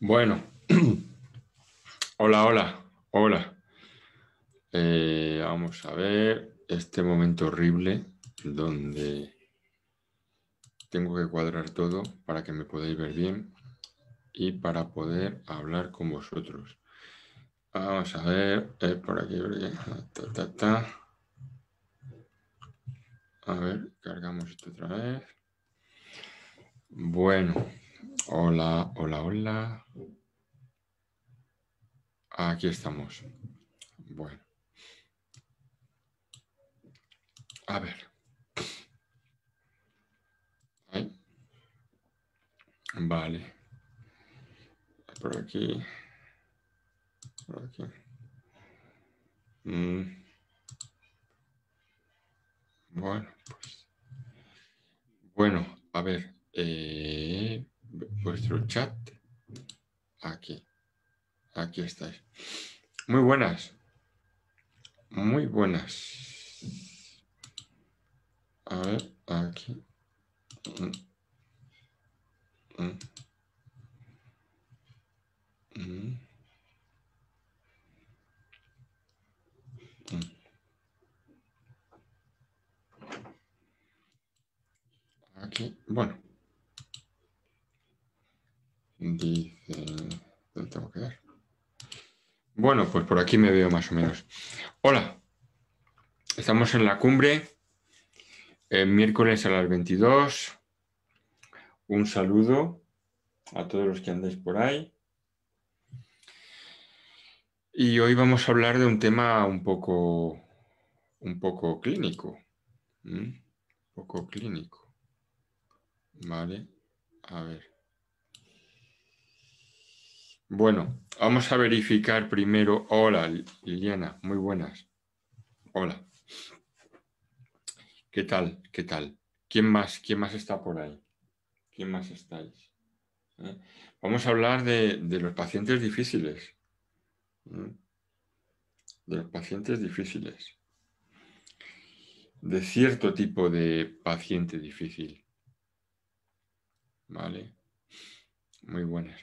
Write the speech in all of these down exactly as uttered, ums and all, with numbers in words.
Bueno, hola, hola, hola. Eh, vamos a ver este momento horrible donde tengo que cuadrar todo para que me podáis ver bien y para poder hablar con vosotros. Vamos a ver, eh, por aquí, ta, ta, ta. A ver, cargamos esto otra vez. Bueno, hola, hola, hola. Aquí estamos. Bueno. A ver. Ahí. Vale. Por aquí. Por aquí. Mm. Bueno, pues. Bueno, a ver, eh, vuestro chat, aquí, aquí estáis. Muy buenas, muy buenas. A ver, aquí. Mm. Mm. Mm. Mm. Aquí, bueno, dice, ¿dónde tengo que dar? Bueno, pues por aquí me veo más o menos. Hola, estamos en la cumbre, el miércoles a las veintidós. Un saludo a todos los que andáis por ahí. Y hoy vamos a hablar de un tema un poco, un poco clínico, ¿Mm? un poco clínico. Vale, a ver. Bueno, vamos a verificar primero. Hola, Liliana, muy buenas. Hola. ¿Qué tal? ¿Qué tal? ¿Quién más? ¿Quién más está por ahí? ¿Quién más estáis? ¿Eh? Vamos a hablar de, de los pacientes difíciles. ¿Eh? De los pacientes difíciles. De cierto tipo de paciente difícil. Vale, muy buenas.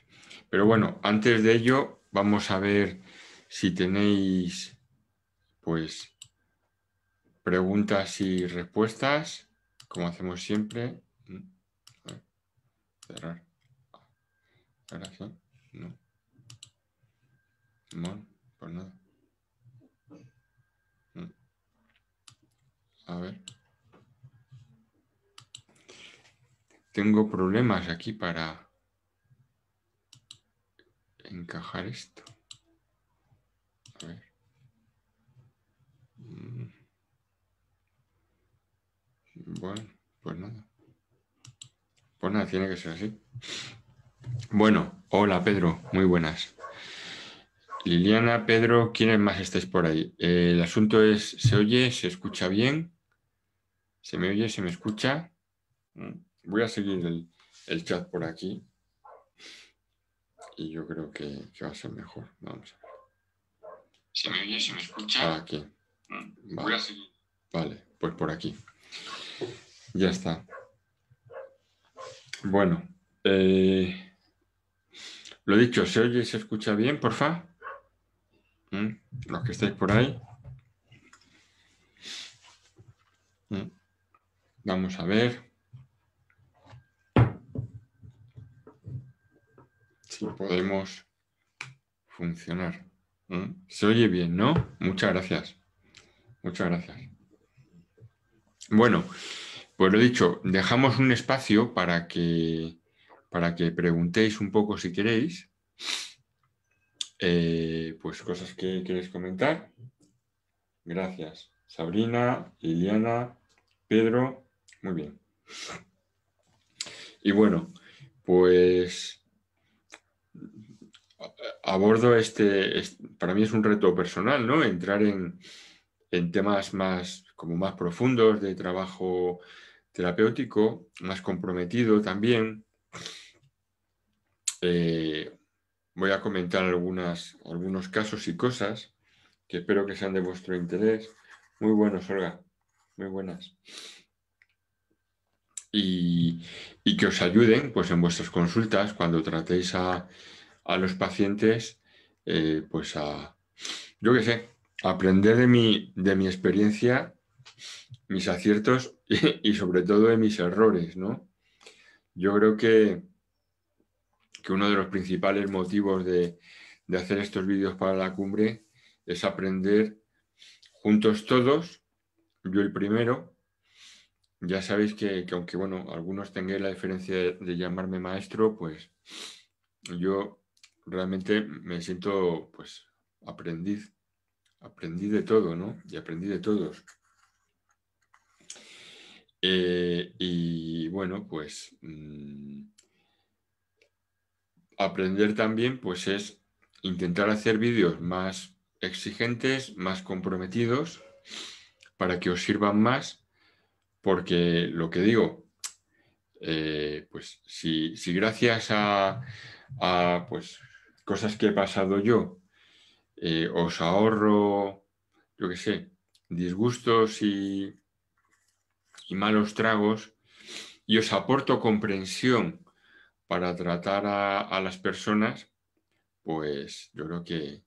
Pero bueno, antes de ello vamos a ver si tenéis pues preguntas y respuestas, como hacemos siempre. Cerrar. Ahora sí, no. Bueno, pues nada. A ver. Tengo problemas aquí para encajar esto. A ver. Bueno, pues nada. Pues nada, tiene que ser así. Bueno, hola Pedro, muy buenas. Liliana, Pedro, ¿quiénes más estáis por ahí? Eh, el asunto es, ¿se oye? ¿Se escucha bien? ¿Se me oye? ¿Se me escucha? ¿Mm? Voy a seguir el, el chat por aquí y yo creo que, que va a ser mejor. Vamos a ver. ¿Se me oye? ¿Se me escucha? Aquí. Mm, vale. Voy a seguir. Vale, pues por aquí. Ya está. Bueno, eh, lo dicho, ¿se oye y se escucha bien, porfa? ¿Mm? Los que estáis por ahí. ¿Mm? Vamos a ver. Si podemos funcionar. ¿Mm? Se oye bien, ¿no? Muchas gracias. Muchas gracias. Bueno, pues lo dicho, dejamos un espacio para que, para que preguntéis un poco si queréis. Eh, pues cosas que queréis comentar. Gracias. Sabrina, Liliana, Pedro. Muy bien. Y bueno, pues... abordo este, este, para mí es un reto personal, ¿no? Entrar en, en temas más, como más profundos de trabajo terapéutico, más comprometido también. Eh, voy a comentar algunas, algunos casos y cosas que espero que sean de vuestro interés. Muy buenos, Olga, muy buenas. y, y que os ayuden pues, en vuestras consultas cuando tratéis a, a los pacientes, eh, pues a, yo qué sé, aprender de mi, de mi experiencia, mis aciertos y, y sobre todo de mis errores, ¿no? Yo creo que, que uno de los principales motivos de, de hacer estos vídeos para la cumbre es aprender juntos todos, yo el primero. Ya sabéis que, que aunque bueno, algunos tengáis la diferencia de, de llamarme maestro, pues yo realmente me siento pues aprendiz, aprendí de todo, ¿no? Y aprendí de todos. Eh, y bueno, pues mmm, aprender también pues es intentar hacer vídeos más exigentes, más comprometidos, para que os sirvan más. Porque lo que digo, eh, pues si, si gracias a, a pues, cosas que he pasado yo, eh, os ahorro, yo qué sé, disgustos y, y malos tragos, y os aporto comprensión para tratar a, a las personas, pues yo creo que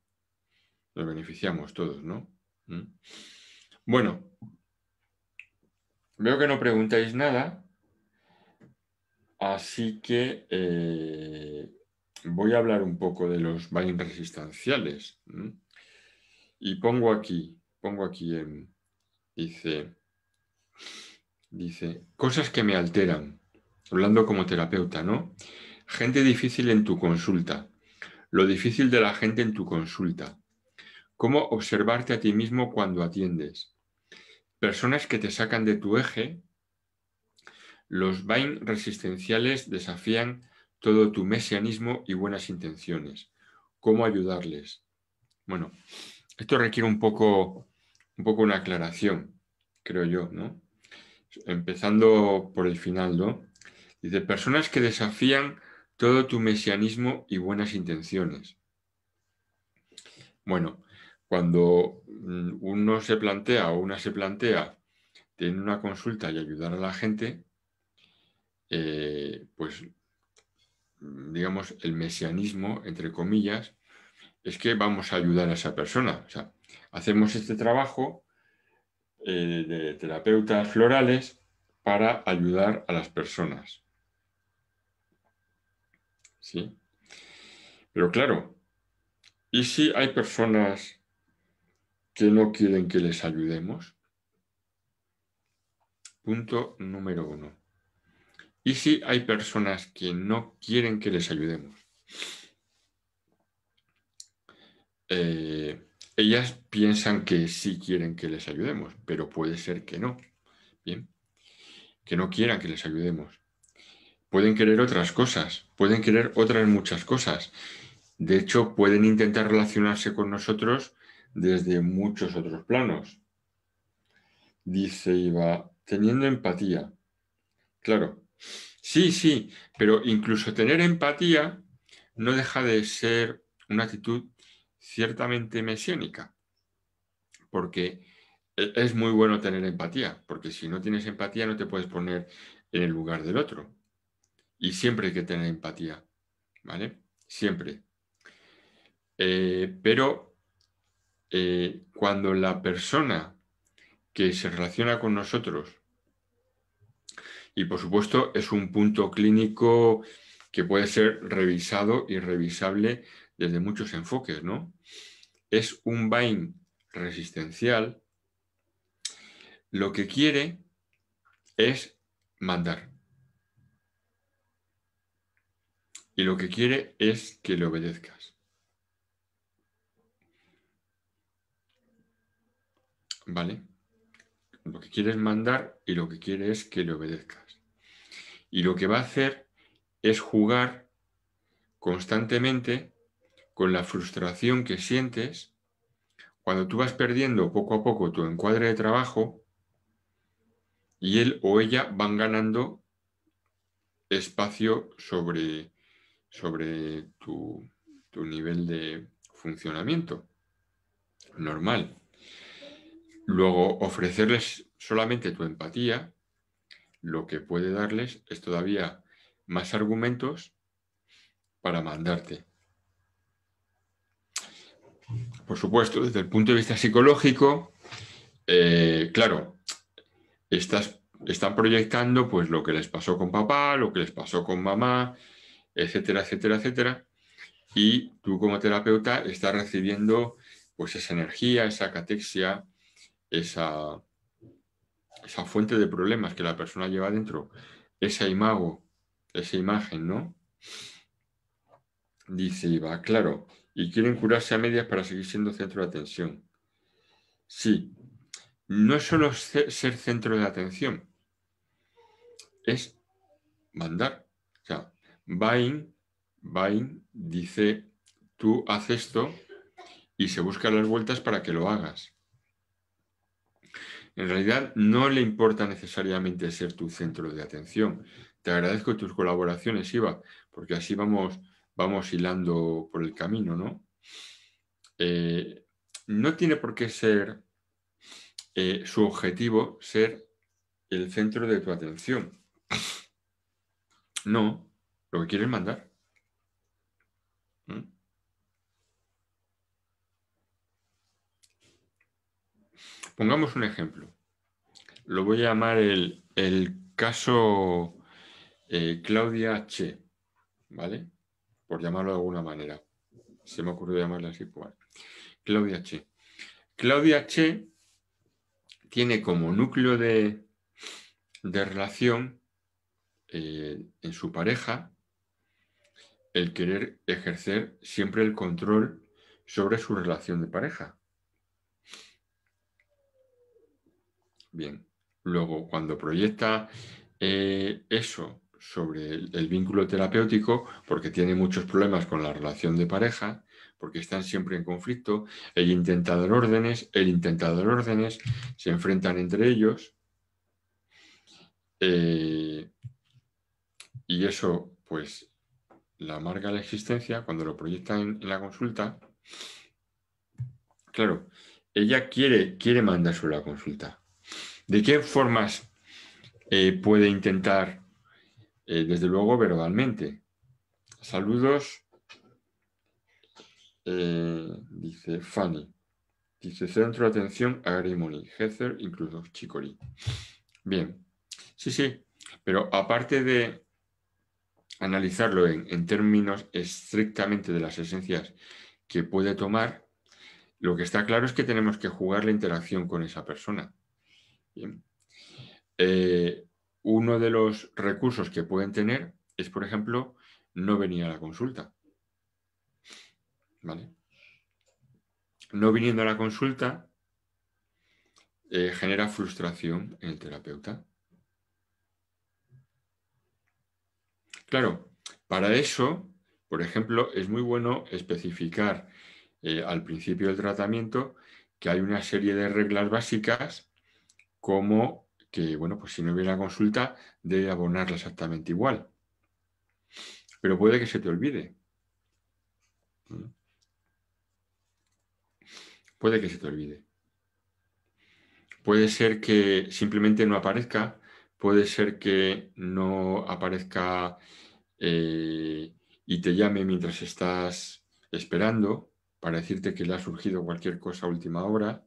nos beneficiamos todos, ¿no? ¿Mm? Bueno. Veo que no preguntáis nada, así que eh, voy a hablar un poco de los binding resistanciales. ¿Mm? Y pongo aquí, pongo aquí, en, dice, dice, cosas que me alteran, hablando como terapeuta, ¿no? Gente difícil en tu consulta, lo difícil de la gente en tu consulta, cómo observarte a ti mismo cuando atiendes. Personas que te sacan de tu eje, los binding resistenciales desafían todo tu mesianismo y buenas intenciones. ¿Cómo ayudarles? Bueno, esto requiere un poco, un poco una aclaración, creo yo, ¿no? Empezando por el final, ¿no? Dice, personas que desafían todo tu mesianismo y buenas intenciones. Bueno, cuando uno se plantea o una se plantea tener una consulta y ayudar a la gente, eh, pues digamos el mesianismo, entre comillas, es que vamos a ayudar a esa persona. O sea, hacemos este trabajo eh, de terapeutas florales para ayudar a las personas. ¿Sí? Pero claro, ¿y si hay personas que no quieren que les ayudemos? Punto número uno. ¿Y si hay personas que no quieren que les ayudemos? Eh, ellas piensan que sí quieren que les ayudemos, pero puede ser que no. Bien, que no quieran que les ayudemos. Pueden querer otras cosas, pueden querer otras muchas cosas. De hecho, pueden intentar relacionarse con nosotros desde muchos otros planos. Dice Iba, teniendo empatía. Claro, sí, sí, pero incluso tener empatía no deja de ser una actitud ciertamente mesiánica, porque es muy bueno tener empatía, porque si no tienes empatía no te puedes poner en el lugar del otro. Y siempre hay que tener empatía, ¿vale? Siempre. Eh, pero... Eh, cuando la persona que se relaciona con nosotros, y por supuesto es un punto clínico que puede ser revisado y revisable desde muchos enfoques, ¿no? Es un binding resistencial, lo que quiere es mandar. Y lo que quiere es que le obedezcas. ¿Vale? Lo que quiere es mandar y lo que quiere es que le obedezcas. Y lo que va a hacer es jugar constantemente con la frustración que sientes cuando tú vas perdiendo poco a poco tu encuadre de trabajo y él o ella van ganando espacio sobre, sobre tu, tu nivel de funcionamiento normal. Luego, ofrecerles solamente tu empatía lo que puede darles es todavía más argumentos para mandarte. Por supuesto, desde el punto de vista psicológico, eh, claro, estás, están proyectando pues, lo que les pasó con papá, lo que les pasó con mamá, etcétera, etcétera, etcétera. Y tú como terapeuta estás recibiendo pues, esa energía, esa catexia, esa, esa fuente de problemas que la persona lleva dentro, esa imago, esa imagen, ¿no? Dice Iba, claro, y quieren curarse a medias para seguir siendo centro de atención. Sí, no es solo ser centro de atención, es mandar. O sea, Bain, Bain dice, tú haz esto y se buscan las vueltas para que lo hagas. En realidad no le importa necesariamente ser tu centro de atención. Te agradezco tus colaboraciones, Iva, porque así vamos... vamos hilando por el camino, ¿no? Eh, no tiene por qué ser eh, su objetivo ser el centro de tu atención. No, lo que quieres mandar. ¿Mm? Pongamos un ejemplo. Lo voy a llamar el, el caso eh, Claudia H., ¿vale? Por llamarlo de alguna manera. Se me ha ocurrido llamarla así. Bueno. Claudia H. Claudia H. tiene como núcleo de, de relación eh, en su pareja el querer ejercer siempre el control sobre su relación de pareja. Bien. Luego, cuando proyecta eh, eso sobre el, el vínculo terapéutico, porque tiene muchos problemas con la relación de pareja, porque están siempre en conflicto, él intenta dar órdenes, él intenta dar órdenes, se enfrentan entre ellos, eh, y eso pues la amarga la existencia. Cuando lo proyectan en, en la consulta, claro, ella quiere, quiere mandar sobre la consulta. ¿De qué formas eh, puede intentar? Eh, desde luego verbalmente. Saludos, eh, dice Fanny. Dice centro de atención Agrimony, Heather, incluso Chicory. Bien, sí, sí, pero aparte de analizarlo en, en términos estrictamente de las esencias que puede tomar, lo que está claro es que tenemos que jugar la interacción con esa persona. Bien. Eh, Uno de los recursos que pueden tener es, por ejemplo, no venir a la consulta. ¿Vale? No viniendo a la consulta eh, genera frustración en el terapeuta. Claro, para eso, por ejemplo, es muy bueno especificar eh, al principio del tratamiento que hay una serie de reglas básicas como... que, bueno, pues si no viene a consulta, debe abonarla exactamente igual. Pero puede que se te olvide. Puede que se te olvide. Puede ser que simplemente no aparezca, puede ser que no aparezca eh, y te llame mientras estás esperando para decirte que le ha surgido cualquier cosa a última hora.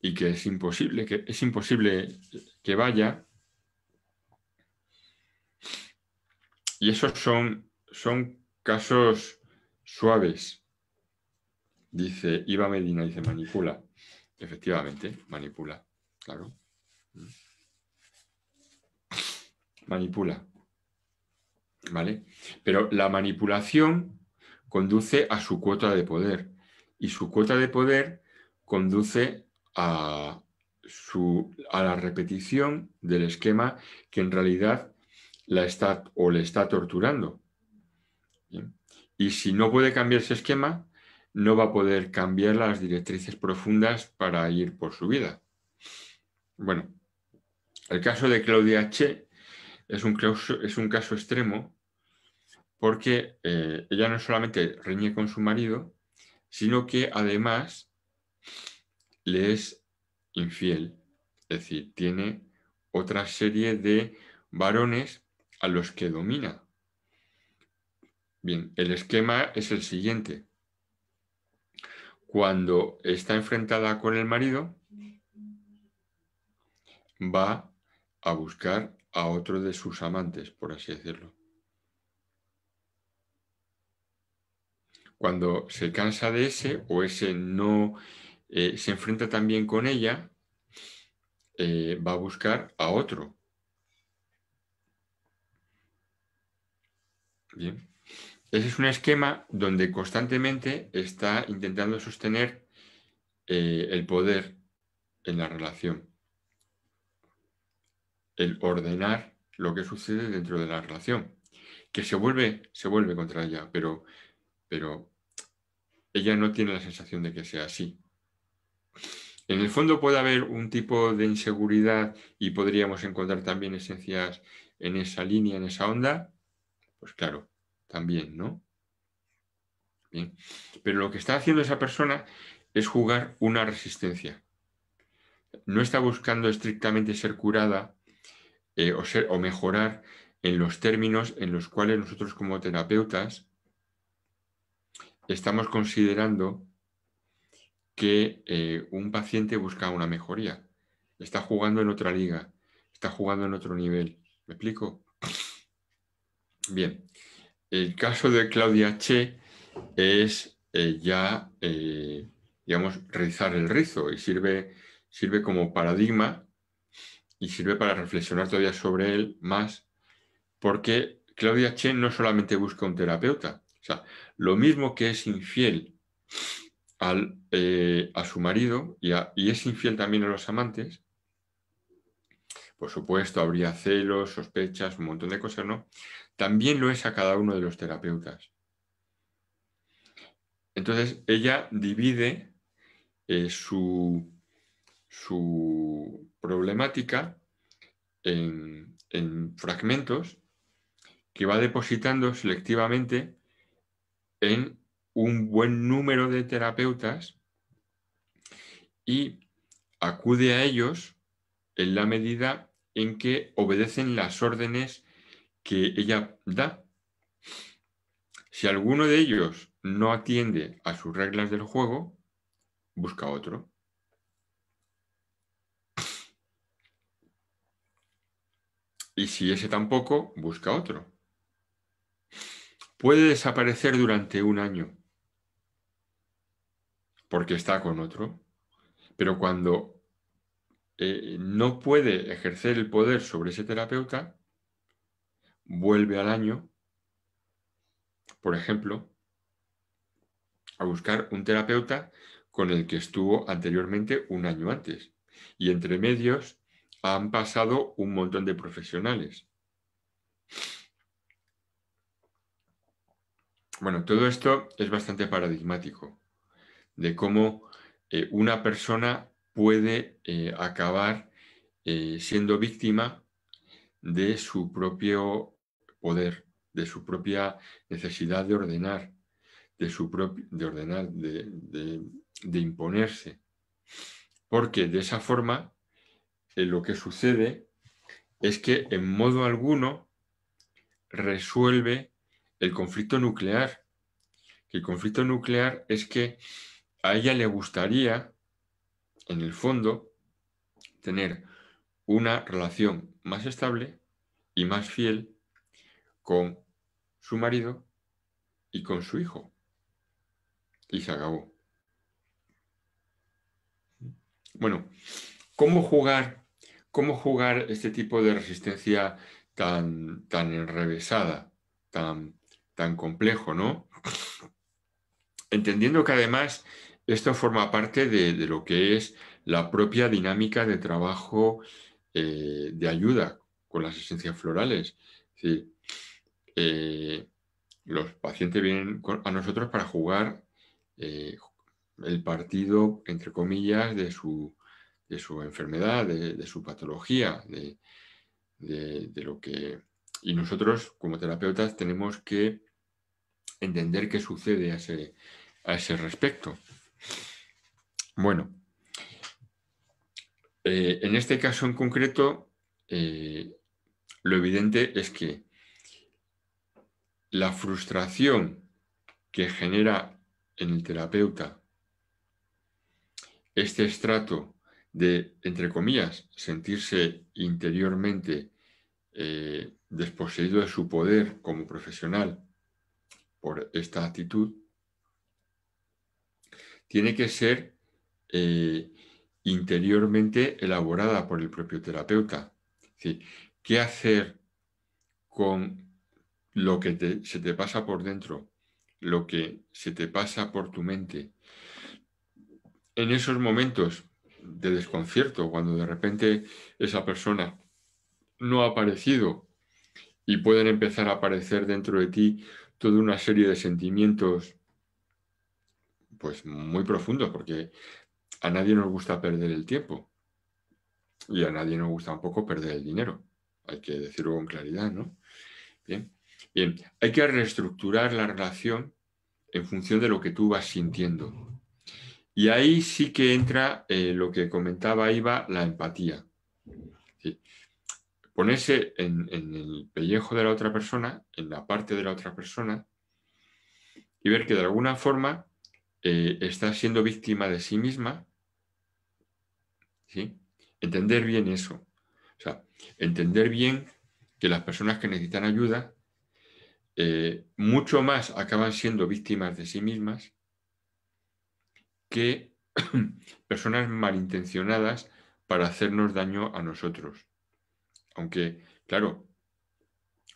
Y que es imposible, que es imposible que vaya. Y esos son, son casos suaves. Dice Iba Medina, dice manipula. Efectivamente, manipula, claro. Manipula, ¿vale? Pero la manipulación conduce a su cuota de poder. Y su cuota de poder conduce... A, su, a la repetición del esquema que en realidad la está o le está torturando. ¿Bien? Y si no puede cambiar ese esquema, no va a poder cambiar las directrices profundas para ir por su vida. Bueno, el caso de Claudia H. es un, es un caso extremo porque eh, ella no solamente reñía con su marido, sino que además... le es infiel, es decir, tiene otra serie de varones a los que domina. Bien, el esquema es el siguiente. Cuando está enfrentada con el marido, va a buscar a otro de sus amantes, por así decirlo. Cuando se cansa de ese o ese no eh, se enfrenta también con ella, eh, va a buscar a otro. Bien. Ese es un esquema donde constantemente está intentando sostener eh, el poder en la relación. El ordenar lo que sucede dentro de la relación. Que se vuelve, se vuelve contra ella, pero, pero ella no tiene la sensación de que sea así. En el fondo puede haber un tipo de inseguridad y podríamos encontrar también esencias en esa línea, en esa onda. Pues claro. También, ¿no? Bien. Pero lo que está haciendo esa persona es jugar una resistencia. No está buscando estrictamente ser curada eh, o, ser, o mejorar en los términos en los cuales nosotros como terapeutas estamos considerando que eh, un paciente busca una mejoría. Está jugando en otra liga, está jugando en otro nivel. ¿Me explico? Bien. El caso de Claudia H. es eh, ya, eh, digamos, rizar el rizo y sirve, sirve como paradigma y sirve para reflexionar todavía sobre él más, porque Claudia H. no solamente busca un terapeuta. O sea, lo mismo que es infiel al, eh, a su marido y, a, y es infiel también a los amantes, por supuesto, habría celos, sospechas, un montón de cosas, ¿no? También lo es a cada uno de los terapeutas. Entonces, ella divide eh, su, su problemática en, en fragmentos que va depositando selectivamente en un buen número de terapeutas y acude a ellos en la medida en que obedecen las órdenes que ella da. Si alguno de ellos no atiende a sus reglas del juego, busca otro. Y si ese tampoco, busca otro. Puede desaparecer durante un año porque está con otro, pero cuando eh, no puede ejercer el poder sobre ese terapeuta, vuelve al año, por ejemplo, a buscar un terapeuta con el que estuvo anteriormente un año antes. Y entre medios han pasado un montón de profesionales. Bueno, todo esto es bastante paradigmático de cómo eh, una persona puede eh, acabar eh, siendo víctima de su propio poder, de su propia necesidad de ordenar, de, su de, ordenar de, de, de imponerse. Porque de esa forma eh, lo que sucede es que en modo alguno resuelve el conflicto nuclear. El conflicto nuclear es que a ella le gustaría, en el fondo, tener una relación más estable y más fiel con su marido y con su hijo. Y se acabó. Bueno, ¿cómo jugar, cómo jugar este tipo de resistencia tan, tan enrevesada, tan, tan complejo, ¿no? Entendiendo que además esto forma parte de, de lo que es la propia dinámica de trabajo Eh, de ayuda con las esencias florales. Sí, eh, los pacientes vienen con, a nosotros para jugar eh, el partido, entre comillas, de su, de su enfermedad, de, de su patología, de, de, de lo que... Y nosotros, como terapeutas, tenemos que entender qué sucede a ese, a ese respecto. Bueno. Eh, en este caso en concreto, eh, lo evidente es que la frustración que genera en el terapeuta este estrato de, entre comillas, sentirse interiormente eh, desposeído de su poder como profesional por esta actitud, tiene que ser eh, interiormente elaborada por el propio terapeuta. Es decir, ¿qué hacer con lo que te, se te pasa por dentro, lo que se te pasa por tu mente? En esos momentos de desconcierto, cuando de repente esa persona no ha aparecido y pueden empezar a aparecer dentro de ti toda una serie de sentimientos pues muy profundos, porque a nadie nos gusta perder el tiempo y a nadie nos gusta un poco perder el dinero. Hay que decirlo con claridad, ¿no? Bien, bien. Hay que reestructurar la relación en función de lo que tú vas sintiendo. Y ahí sí que entra eh, lo que comentaba Iva, la empatía. Sí. Ponerse en, en el pellejo de la otra persona, en la parte de la otra persona, y ver que de alguna forma eh, está siendo víctima de sí misma. ¿Sí? Entender bien eso. O sea, entender bien que las personas que necesitan ayuda eh, mucho más acaban siendo víctimas de sí mismas que personas malintencionadas para hacernos daño a nosotros. Aunque, claro,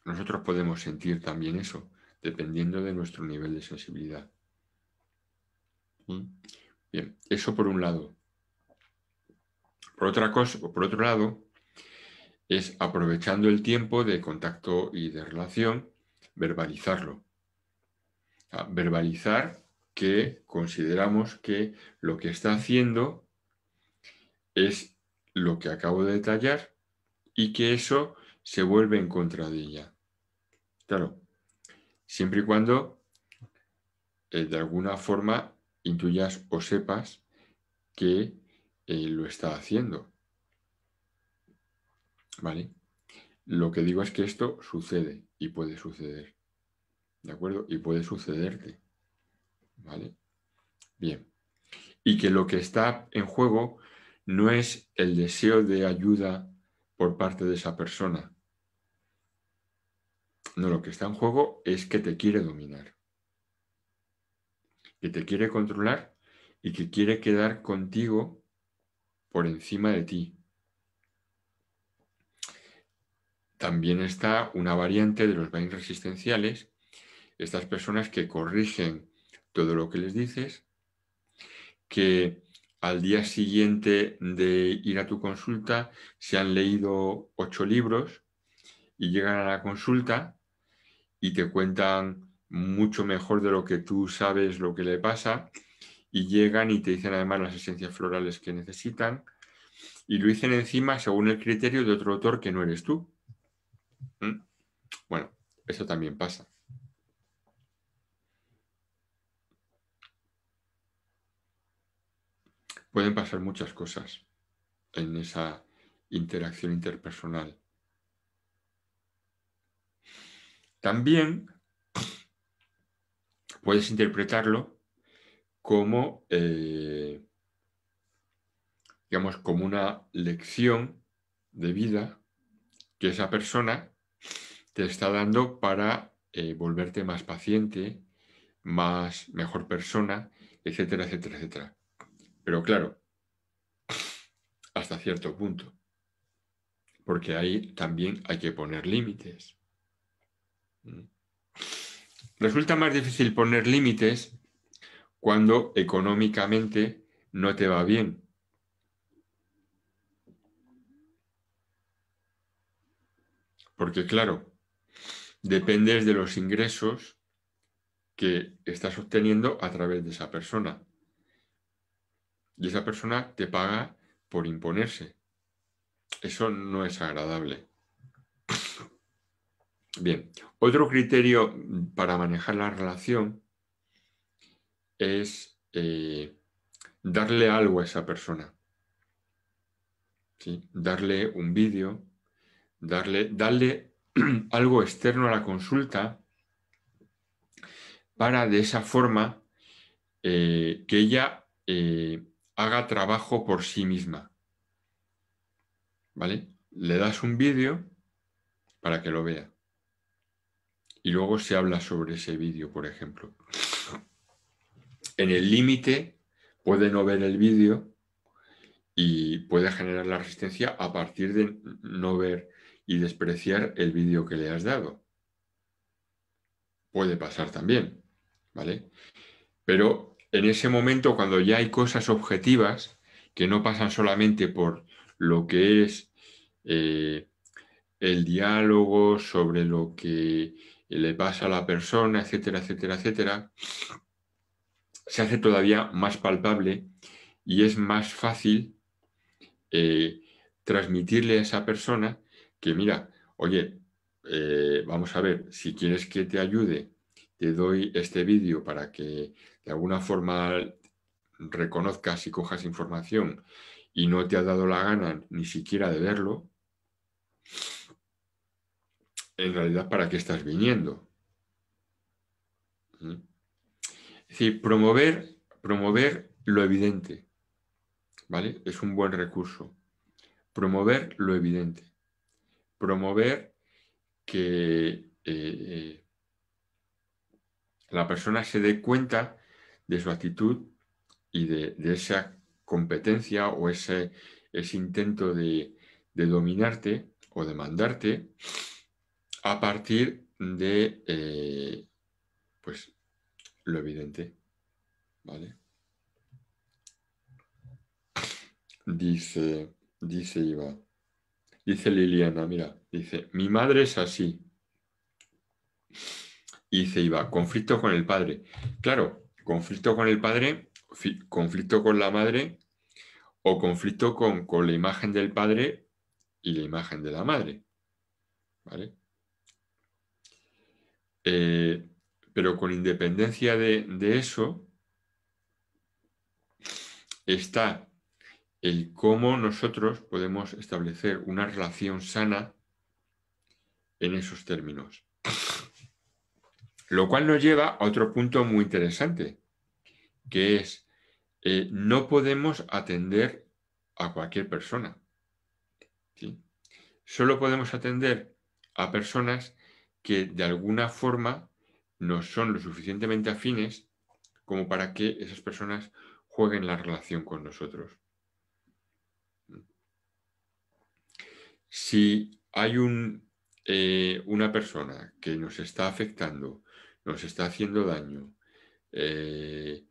nosotros podemos sentir también eso, dependiendo de nuestro nivel de sensibilidad. Bien, eso por un lado. Por otra cosa, por otro lado, es aprovechando el tiempo de contacto y de relación, verbalizarlo. O sea, verbalizar que consideramos que lo que está haciendo es lo que acabo de detallar y que eso se vuelve en contra de ella. Claro, siempre y cuando eh, de alguna forma intuyas o sepas que eh, lo está haciendo. ¿Vale? Lo que digo es que esto sucede y puede suceder. ¿De acuerdo? Y puede sucederte. ¿Vale? Bien. Y que lo que está en juego no es el deseo de ayuda por parte de esa persona. No, lo que está en juego es que te quiere dominar, que te quiere controlar y que quiere quedar contigo por encima de ti. También está una variante de los vainas resistenciales, estas personas que corrigen todo lo que les dices, que al día siguiente de ir a tu consulta se han leído ocho libros y llegan a la consulta y te cuentan mucho mejor de lo que tú sabes lo que le pasa, y llegan y te dicen además las esencias florales que necesitan, y lo dicen encima según el criterio de otro autor que no eres tú. ¿Mm? Bueno, eso también pasa. Pueden pasar muchas cosas en esa interacción interpersonal. También puedes interpretarlo como, eh, digamos, como una lección de vida que esa persona te está dando para eh, volverte más paciente, más mejor persona, etcétera, etcétera, etcétera. Pero claro, hasta cierto punto, porque ahí también hay que poner límites. Resulta más difícil poner límites cuando económicamente no te va bien. Porque claro, dependes de los ingresos que estás obteniendo a través de esa persona. Y esa persona te paga por imponerse. Eso no es agradable. Bien, otro criterio para manejar la relación es eh, darle algo a esa persona. ¿Sí? Darle un vídeo, darle, darle algo externo a la consulta para de esa forma eh, que ella eh, haga trabajo por sí misma. ¿Vale? Le das un vídeo para que lo vea. Y luego se habla sobre ese vídeo, por ejemplo. En el límite puede no ver el vídeo y puede generar la resistencia a partir de no ver y despreciar el vídeo que le has dado. Puede pasar también, ¿vale? Pero en ese momento, cuando ya hay cosas objetivas que no pasan solamente por lo que es eh, el diálogo, sobre lo que le pasa a la persona, etcétera, etcétera, etcétera, se hace todavía más palpable y es más fácil eh, transmitirle a esa persona que, mira, oye, eh, vamos a ver, si quieres que te ayude, te doy este vídeo para que de alguna forma reconozcas y cojas información y no te ha dado la gana ni siquiera de verlo. En realidad, ¿para qué estás viniendo? ¿Mm? Es decir, promover, promover lo evidente, ¿vale? Es un buen recurso. Promover lo evidente. Promover que eh, eh, la persona se dé cuenta de su actitud y de, de esa competencia o ese, ese intento de, de dominarte o de mandarte a partir de eh, pues, lo evidente, ¿vale? Dice, dice Iva, dice Liliana, mira, dice, mi madre es así. Dice Iva, conflicto con el padre. Claro, conflicto con el padre, conflicto con la madre o conflicto con, con la imagen del padre y la imagen de la madre, ¿vale? Eh, pero con independencia de, de eso, está el cómo nosotros podemos establecer una relación sana en esos términos. Lo cual nos lleva a otro punto muy interesante, que es, eh, no podemos atender a cualquier persona, ¿sí? Solo podemos atender a personas que de alguna forma no son lo suficientemente afines como para que esas personas jueguen la relación con nosotros. Si hay un, eh, una persona que nos está afectando, nos está haciendo daño, eh,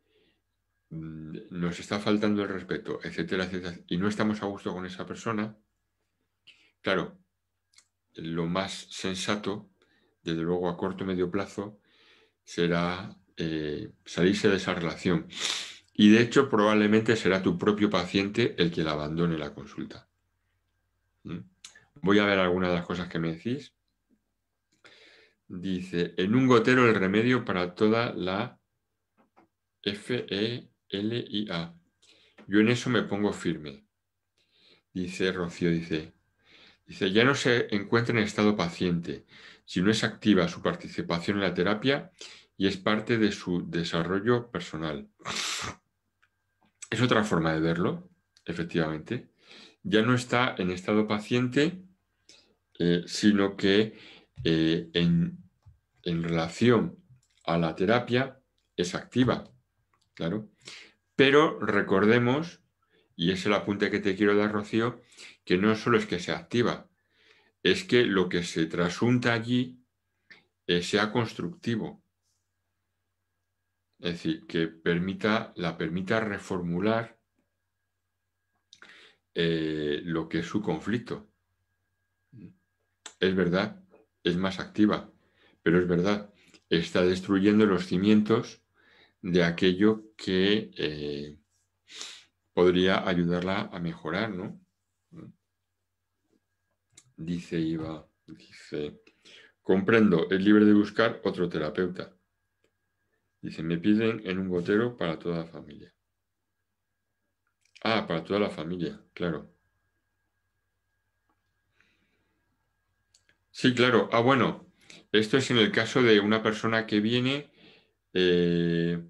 nos está faltando el respeto, etcétera, etcétera, y no estamos a gusto con esa persona, claro, lo más sensato, desde luego a corto o medio plazo, será eh, salirse de esa relación. Y de hecho probablemente será tu propio paciente el que la abandone la consulta. ¿Mm? Voy a ver algunas de las cosas que me decís. Dice, en un gotero el remedio para toda la F E L I A. Yo en eso me pongo firme. Dice Rocío, dice... Dice, ya no se encuentra en estado paciente, sino es activa su participación en la terapia y es parte de su desarrollo personal. Es otra forma de verlo, efectivamente. Ya no está en estado paciente, eh, sino que eh, en, en relación a la terapia es activa, claro. Pero recordemos, y es el apunte que te quiero dar, Rocío, que no solo es que se activa, es que lo que se trasunta allí eh, sea constructivo. Es decir, que permita, la permita reformular eh, lo que es su conflicto. Es verdad, es más activa, pero es verdad, está destruyendo los cimientos de aquello que eh, podría ayudarla a mejorar, ¿no? Dice Iva, dice, comprendo, es libre de buscar otro terapeuta. Dice, me piden en un gotero para toda la familia. Ah, para toda la familia, claro. Sí, claro. Ah, bueno, esto es en el caso de una persona que viene, eh,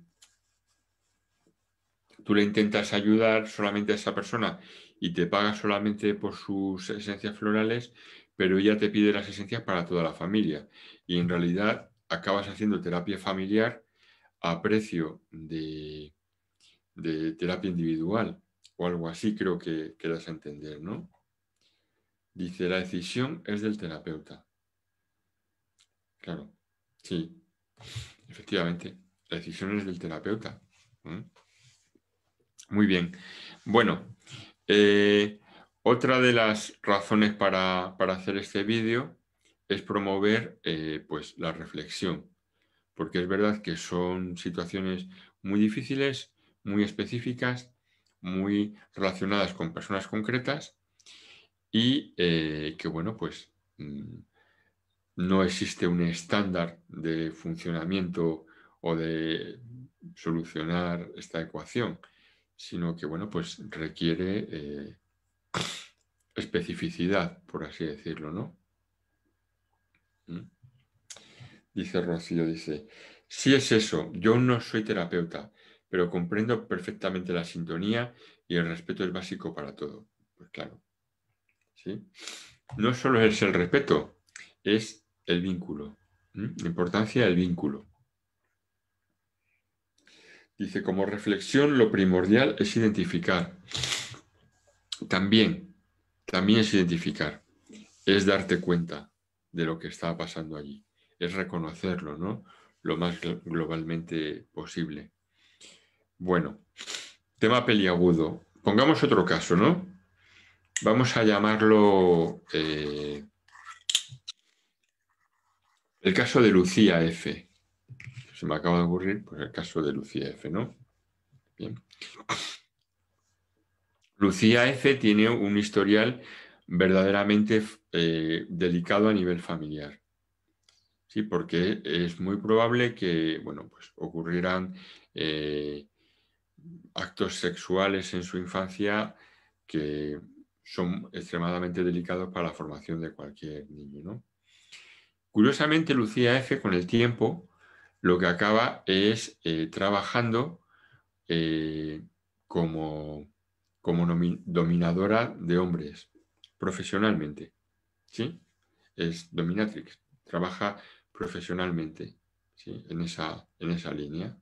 tú le intentas ayudar solamente a esa persona y te paga solamente por sus esencias florales, pero ella te pide las esencias para toda la familia y en realidad acabas haciendo terapia familiar a precio de, de terapia individual o algo así, creo que, que das a entender, ¿no? Dice, la decisión es del terapeuta. Claro, sí, efectivamente, la decisión es del terapeuta. ¿Mm? Muy bien. Bueno, eh, otra de las razones para, para hacer este vídeo es promover eh, pues, la reflexión, porque es verdad que son situaciones muy difíciles, muy específicas, muy relacionadas con personas concretas y eh, que, bueno, pues no existe un estándar de funcionamiento o de solucionar esta ecuación, sino que, bueno, pues requiere eh, especificidad, por así decirlo, ¿no? ¿Mm? Dice Rocío, dice, sí es eso, yo no soy terapeuta, pero comprendo perfectamente la sintonía y el respeto es básico para todo. Pues claro, ¿sí? No solo es el respeto, es el vínculo, ¿sí? La importancia del vínculo. Dice, como reflexión, lo primordial es identificar. También, también es identificar. Es darte cuenta de lo que está pasando allí. Es reconocerlo, ¿no? Lo más globalmente posible. Bueno, tema peliagudo. Pongamos otro caso, ¿no? Vamos a llamarlo eh, el caso de Lucía F., se me acaba de ocurrir, pues el caso de Lucía F., ¿no? Bien. Lucía F. tiene un historial verdaderamente eh, delicado a nivel familiar. Sí, porque es muy probable que, bueno, pues ocurrieran eh, actos sexuales en su infancia que son extremadamente delicados para la formación de cualquier niño, ¿no? Curiosamente, Lucía F., con el tiempo, lo que acaba es eh, trabajando eh, como, como dominadora de hombres, profesionalmente, ¿sí? Es dominatrix, trabaja profesionalmente, ¿sí? En esa, en esa línea.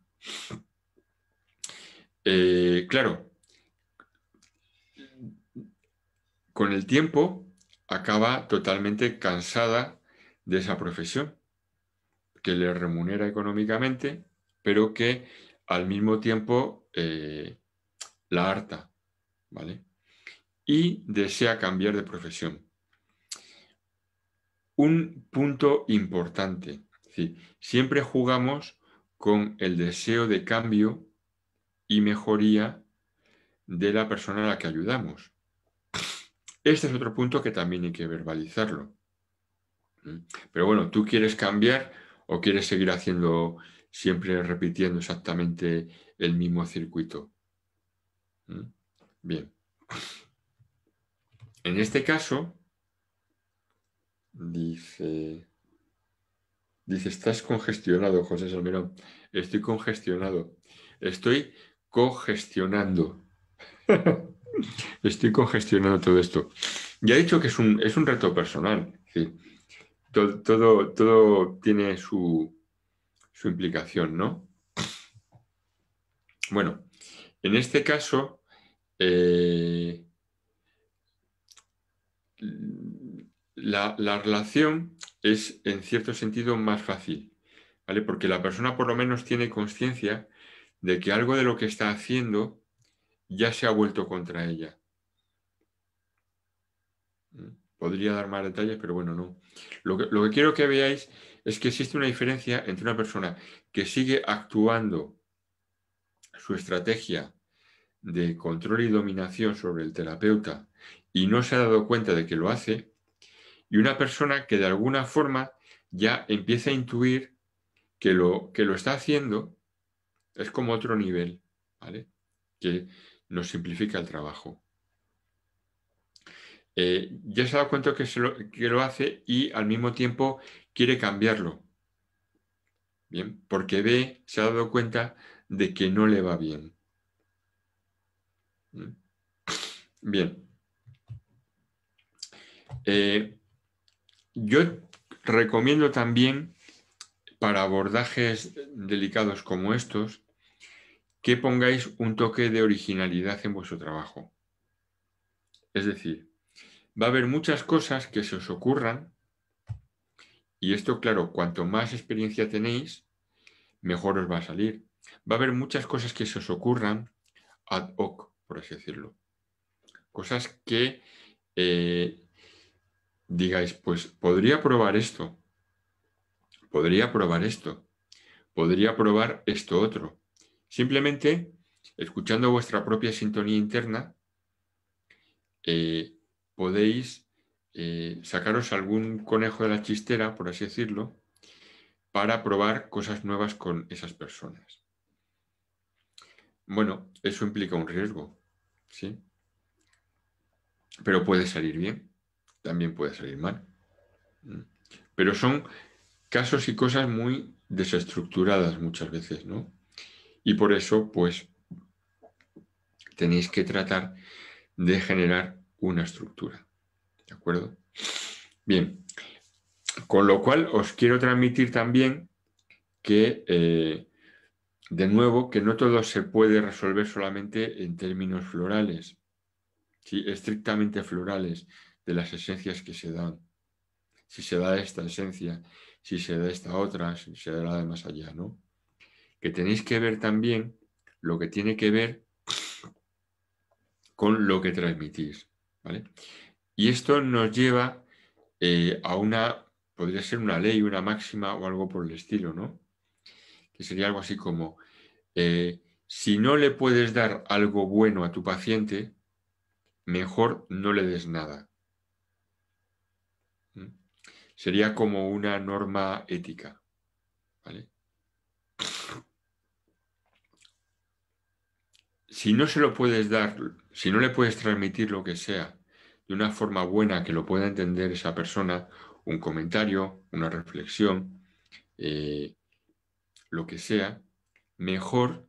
Eh, claro, con el tiempo acaba totalmente cansada de esa profesión, que le remunera económicamente, pero que al mismo tiempo eh, la harta, ¿vale? Y desea cambiar de profesión. Un punto importante, ¿sí? Siempre jugamos con el deseo de cambio y mejoría de la persona a la que ayudamos. Este es otro punto que también hay que verbalizarlo. Pero bueno, tú quieres cambiar ¿o quieres seguir haciendo, siempre repitiendo exactamente el mismo circuito? ¿Mm? Bien. En este caso, dice, dice, estás congestionado, José Salmeron. Estoy congestionado. Estoy cogestionando. Estoy congestionando todo esto. Ya he dicho que es un, es un reto personal, sí. Todo, todo, todo tiene su, su implicación, ¿no? Bueno, en este caso, eh, la, la relación es, en cierto sentido, más fácil, ¿vale? Porque la persona por lo menos tiene conciencia de que algo de lo que está haciendo ya se ha vuelto contra ella. Podría dar más detalles, pero bueno, no. Lo que, lo que quiero que veáis es que existe una diferencia entre una persona que sigue actuando su estrategia de control y dominación sobre el terapeuta y no se ha dado cuenta de que lo hace, y una persona que de alguna forma ya empieza a intuir que lo, que lo está haciendo. Es como otro nivel, ¿vale? Que nos simplifica el trabajo. eh, ya se ha dado cuenta que, se lo, que lo hace y al mismo tiempo quiere cambiarlo. Bien, porque ve, se ha dado cuenta de que no le va bien. Bien. Eh, yo recomiendo también, para abordajes delicados como estos, que pongáis un toque de originalidad en vuestro trabajo. Es decir, va a haber muchas cosas que se os ocurran. Y esto, claro, cuanto más experiencia tenéis, mejor os va a salir. Va a haber muchas cosas que se os ocurran ad hoc, por así decirlo. Cosas que eh, digáis, pues podría probar esto, podría probar esto, podría probar esto otro. Simplemente, escuchando vuestra propia sintonía interna, eh, podéis... Eh, sacaros algún conejo de la chistera, por así decirlo, para probar cosas nuevas con esas personas. Bueno, eso implica un riesgo, ¿sí? Pero puede salir bien, también puede salir mal. Pero son casos y cosas muy desestructuradas muchas veces, ¿no? Y por eso, pues, tenéis que tratar de generar una estructura. ¿De acuerdo? Bien, con lo cual os quiero transmitir también que, eh, de nuevo, que no todo se puede resolver solamente en términos florales, ¿sí? Estrictamente florales, de las esencias que se dan. Si se da esta esencia, si se da esta otra, si se da la de más allá, ¿no? Que tenéis que ver también lo que tiene que ver con lo que transmitís, ¿vale? Y esto nos lleva eh, a una, podría ser una ley, una máxima o algo por el estilo, ¿no? Que sería algo así como, eh, si no le puedes dar algo bueno a tu paciente, mejor no le des nada. ¿Mm? Sería como una norma ética, ¿vale? Si no se lo puedes dar, si no le puedes transmitir lo que sea, de una forma buena que lo pueda entender esa persona, un comentario, una reflexión, eh, lo que sea, mejor,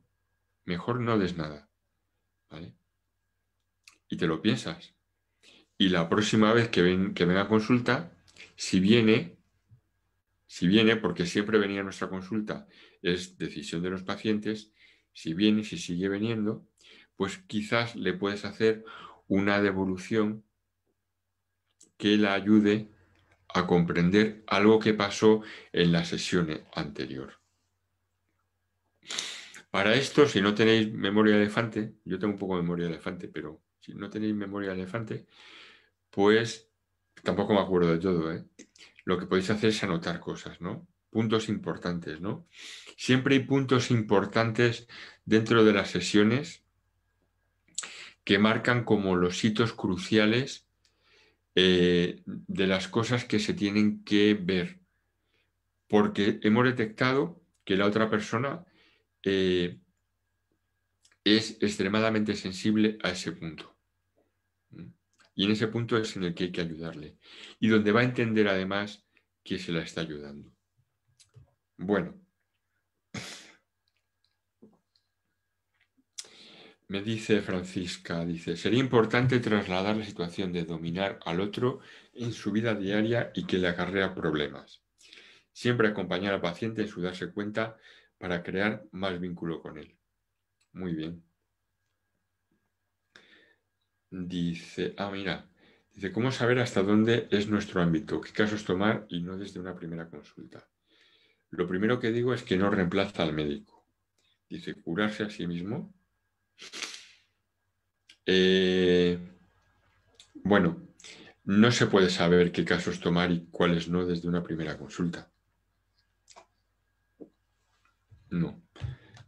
mejor no des nada, ¿vale? Y te lo piensas. Y la próxima vez que, ven, que venga a consulta, si viene, si viene, porque siempre venía a nuestra consulta, es decisión de los pacientes, si viene, si sigue viniendo, pues quizás le puedes hacer una devolución que la ayude a comprender algo que pasó en la sesión anterior. Para esto, si no tenéis memoria de elefante, yo tengo un poco de memoria de elefante, pero si no tenéis memoria de elefante, pues tampoco me acuerdo de todo, ¿eh? Lo que podéis hacer es anotar cosas, ¿no? Puntos importantes, ¿no? Siempre hay puntos importantes dentro de las sesiones que marcan como los hitos cruciales Eh, de las cosas que se tienen que ver, porque hemos detectado que la otra persona eh, es extremadamente sensible a ese punto, y en ese punto es en el que hay que ayudarle y donde va a entender además que se la está ayudando. Bueno, me dice Francisca, dice, sería importante trasladar la situación de dominar al otro en su vida diaria y que le acarrea problemas. Siempre acompañar al paciente en su darse cuenta para crear más vínculo con él. Muy bien. Dice, ah, mira, dice, ¿cómo saber hasta dónde es nuestro ámbito? ¿Qué casos tomar y no desde una primera consulta? Lo primero que digo es que no reemplaza al médico. Dice, curarse a sí mismo. Eh, bueno, no se puede saber qué casos tomar y cuáles no desde una primera consulta. No.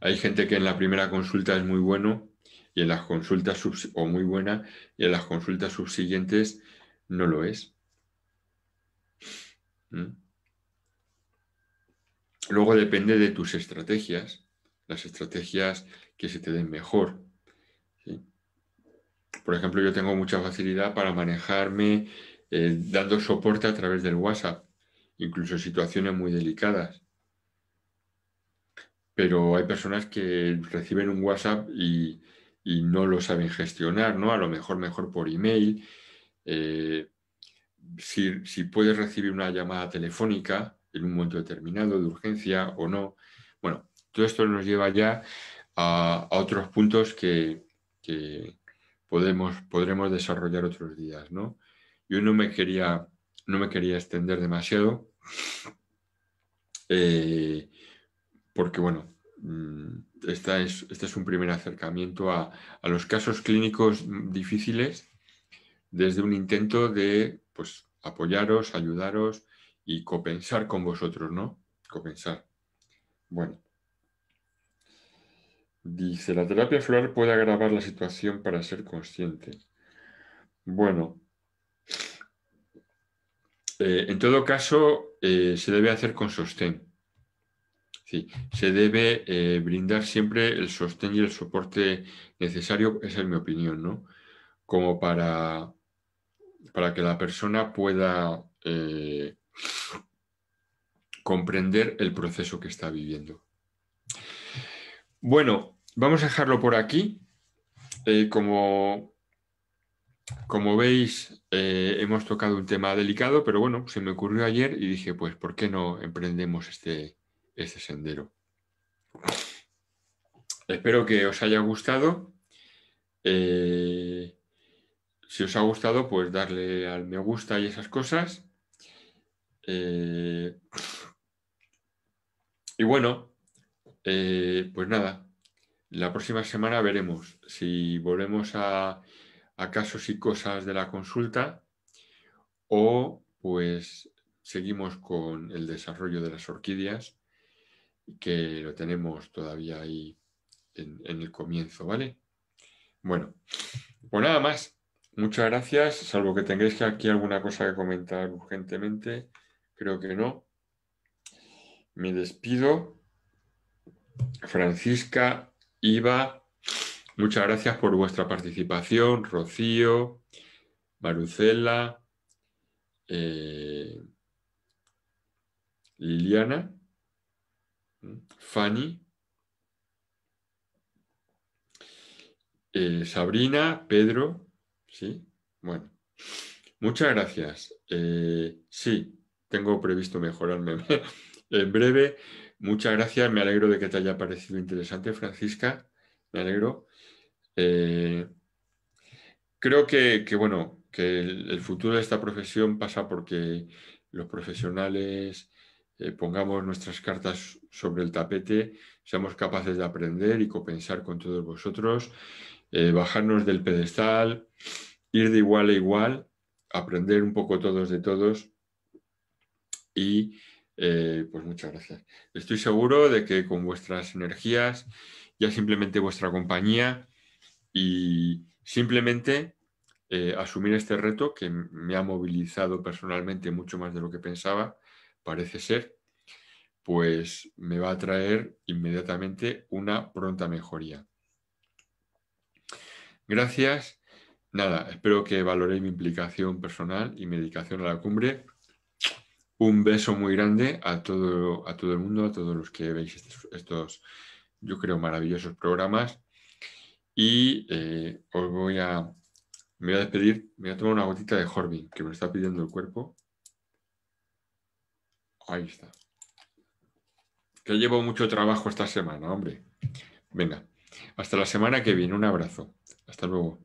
Hay gente que en la primera consulta es muy bueno y en las consultas o muy buena y en las consultas subsiguientes no lo es. ¿Mm? Luego depende de tus estrategias, las estrategias que se te den mejor, ¿sí? Por ejemplo, yo tengo mucha facilidad para manejarme eh, dando soporte a través del WhatsApp, incluso situaciones muy delicadas. Pero hay personas que reciben un WhatsApp y, y no lo saben gestionar, ¿no? A lo mejor mejor por email. Eh, si, si puedes recibir una llamada telefónica en un momento determinado, de urgencia o no. Bueno, todo esto nos lleva ya a, a otros puntos que, que podemos, podremos desarrollar otros días, ¿no? Yo no me quería, no me quería extender demasiado, eh, porque, bueno, esta es, este es un primer acercamiento a, a los casos clínicos difíciles desde un intento de, pues, apoyaros, ayudaros y copensar con vosotros, ¿no? Copensar. Bueno. Dice, la terapia floral puede agravar la situación para ser consciente. Bueno. Eh, en todo caso, eh, se debe hacer con sostén. Sí, se debe eh, brindar siempre el sostén y el soporte necesario, esa es mi opinión, ¿no? Como para, para que la persona pueda eh, comprender el proceso que está viviendo. Bueno, vamos a dejarlo por aquí. Eh, como, como veis, eh, hemos tocado un tema delicado, pero bueno, se me ocurrió ayer y dije, pues, ¿por qué no emprendemos este, este sendero? Espero que os haya gustado. Eh, si os ha gustado, pues darle al me gusta y esas cosas. Eh, y bueno, eh, pues nada, la próxima semana veremos si volvemos a, a casos y cosas de la consulta o pues seguimos con el desarrollo de las orquídeas, que lo tenemos todavía ahí en, en el comienzo, ¿vale? Bueno, pues nada más. Muchas gracias, salvo que tengáis aquí alguna cosa que comentar urgentemente. Creo que no. Me despido. Francisca, Iva, muchas gracias por vuestra participación. Rocío, Marucela, eh, Liliana, Fanny, eh, Sabrina, Pedro. Sí, bueno. Muchas gracias. Eh, sí. Tengo previsto mejorarme en breve. Muchas gracias, me alegro de que te haya parecido interesante, Francisca, me alegro. Eh, creo que, que, bueno, que el, el futuro de esta profesión pasa porque los profesionales eh, pongamos nuestras cartas sobre el tapete, seamos capaces de aprender y copensar con todos vosotros, eh, bajarnos del pedestal, ir de igual a igual, aprender un poco todos de todos. Y eh, pues muchas gracias. Estoy seguro de que con vuestras energías, ya simplemente vuestra compañía y simplemente eh, asumir este reto que me ha movilizado personalmente mucho más de lo que pensaba, parece ser, pues me va a traer inmediatamente una pronta mejoría. Gracias. Nada, espero que valoréis mi implicación personal y mi dedicación a la cumbre. Un beso muy grande a todo, a todo el mundo, a todos los que veis estos, estos yo creo, maravillosos programas. Y eh, os voy a, me voy a despedir, me voy a tomar una gotita de Horvín, que me está pidiendo el cuerpo. Ahí está. Que llevo mucho trabajo esta semana, hombre. Venga, hasta la semana que viene. Un abrazo. Hasta luego.